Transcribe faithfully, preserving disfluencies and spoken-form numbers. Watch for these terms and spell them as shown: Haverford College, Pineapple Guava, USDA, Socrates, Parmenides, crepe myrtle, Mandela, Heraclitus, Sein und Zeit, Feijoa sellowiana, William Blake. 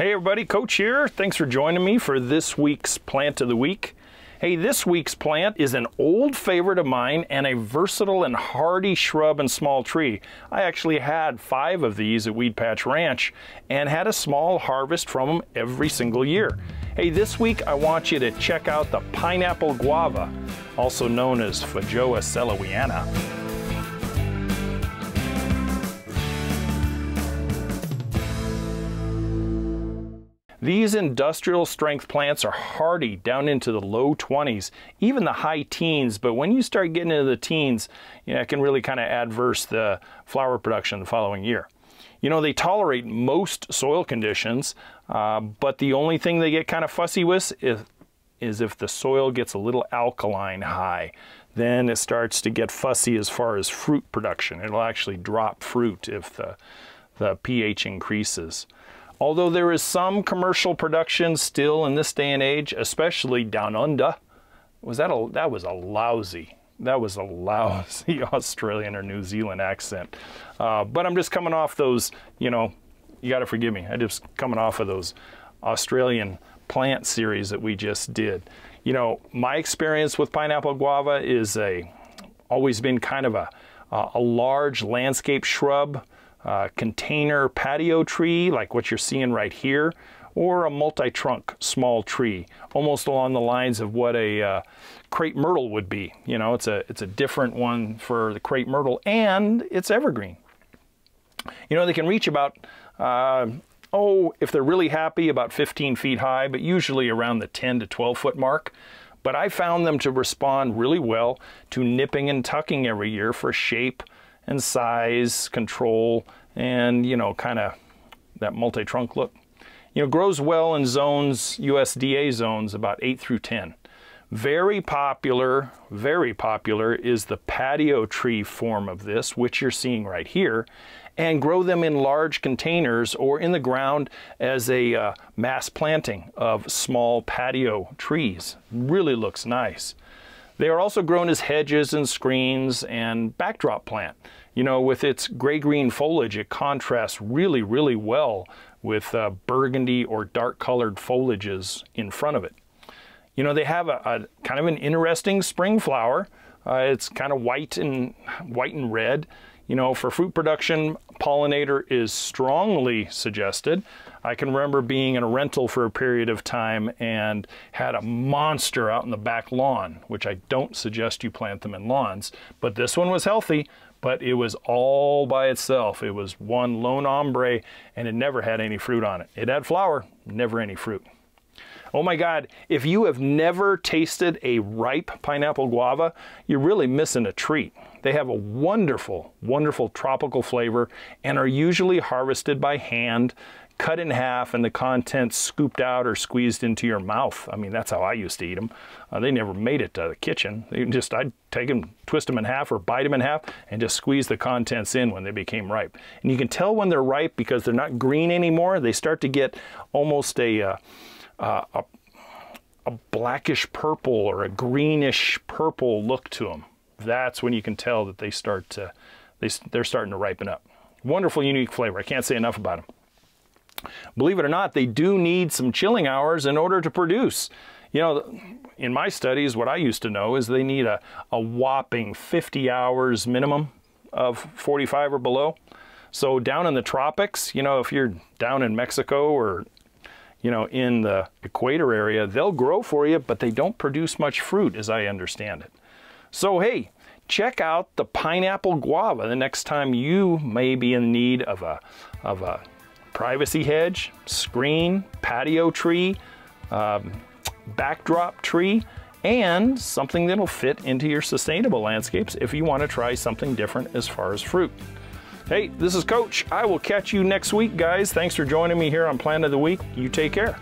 Hey everybody, Coach here. Thanks for joining me for this week's Plant of the Week. Hey, this week's plant is an old favorite of mine and a versatile and hardy shrub and small tree. I actually had five of these at Weed Patch Ranch and had a small harvest from them every single year. Hey, this week I want you to check out the pineapple guava, also known as Feijoa sellowiana. These industrial strength plants are hardy down into the low twenties, even the high teens, but when you start getting into the teens, you know, it can really kind of adverse the flower production the following year. You know, they tolerate most soil conditions, uh, but the only thing they get kind of fussy with is, is if the soil gets a little alkaline high. Then it starts to get fussy as far as fruit production. It'll actually drop fruit if the, the pH increases. Although there is some commercial production still in this day and age, especially down under. Was that a, that was a lousy, that was a lousy Australian or New Zealand accent. Uh, but I'm just coming off those, you know, you gotta forgive me. I'm just coming off of those Australian plant series that we just did. You know, my experience with pineapple guava is a, always been kind of a, a large landscape shrub. Uh, container patio tree like what you're seeing right here, or a multi-trunk small tree, almost along the lines of what a uh, crepe myrtle would be. You know, it's a it's a different one for the crepe myrtle, and it's evergreen. You know, they can reach about uh, oh, if they're really happy, about fifteen feet high, but usually around the ten to twelve foot mark. But I found them to respond really well to nipping and tucking every year for shape and size control, and you know, kind of that multi-trunk look. You know, grows well in zones, U S D A zones, about eight through ten. Very popular, very popular is the patio tree form of this, which you're seeing right here, and grow them in large containers or in the ground as a uh, mass planting of small patio trees. Really looks nice. They are also grown as hedges and screens and backdrop plant. You know, with its gray-green foliage, it contrasts really, really well with uh, burgundy or dark-colored foliages in front of it. You know, they have a, a kind of an interesting spring flower. Uh, it's kind of white and white and red. You know, for fruit production, pollinator is strongly suggested. I can remember being in a rental for a period of time and had a monster out in the back lawn, which I don't suggest you plant them in lawns, but this one was healthy, but it was all by itself. It was one lone ombre and it never had any fruit on it. It had flower, never any fruit. Oh my God, if you have never tasted a ripe pineapple guava, you're really missing a treat. They have a wonderful, wonderful tropical flavor and are usually harvested by hand, cut in half, and the contents scooped out or squeezed into your mouth. I mean, that's how I used to eat them. Uh, they never made it to the kitchen. They just, I'd take them, twist them in half or bite them in half and just squeeze the contents in when they became ripe. And you can tell when they're ripe because they're not green anymore. They start to get almost a... Uh, Uh, a, a blackish purple or a greenish purple look to them. That's when you can tell that they start to, they, they're starting to ripen up. Wonderful, unique flavor. I can't say enough about them. Believe it or not, they do need some chilling hours in order to produce. You know, in my studies, what I used to know is they need a, a whopping fifty hours minimum of forty-five or below. So down in the tropics, you know, if you're down in Mexico or you know, in the equator area, they'll grow for you, but they don't produce much fruit as I understand it. So hey, check out the pineapple guava the next time you may be in need of a, of a privacy hedge, screen, patio tree, um, backdrop tree, and something that'll fit into your sustainable landscapes if you want to try something different as far as fruit. Hey, this is Coach. I will catch you next week, guys. Thanks for joining me here on Plant of the Week. You take care.